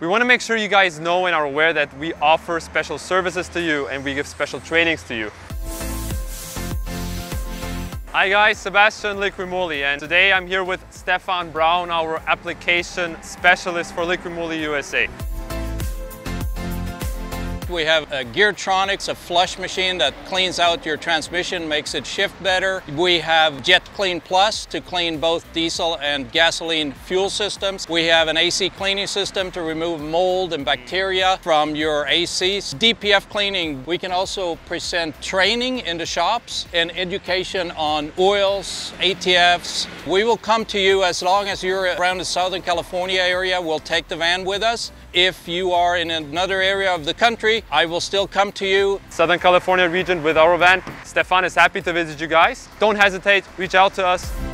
We want to make sure you guys know and are aware that we offer special services to you and we give special trainings to you. Hi guys, Sebastian Liqui Moly, and today I'm here with Stefan Brown, our application specialist for Liqui Moly USA. We have a Geartronics, a flush machine that cleans out your transmission, makes it shift better. We have Jet Clean Plus to clean both diesel and gasoline fuel systems. We have an AC cleaning system to remove mold and bacteria from your ACs. DPF cleaning, we can also present training in the shops and education on oils, ATFs. We will come to you as long as you're around the Southern California area. We'll take the van with us. If you are in another area of the country, I will still come to you. Southern California region with our van. Stefan is happy to visit you guys. Don't hesitate, reach out to us.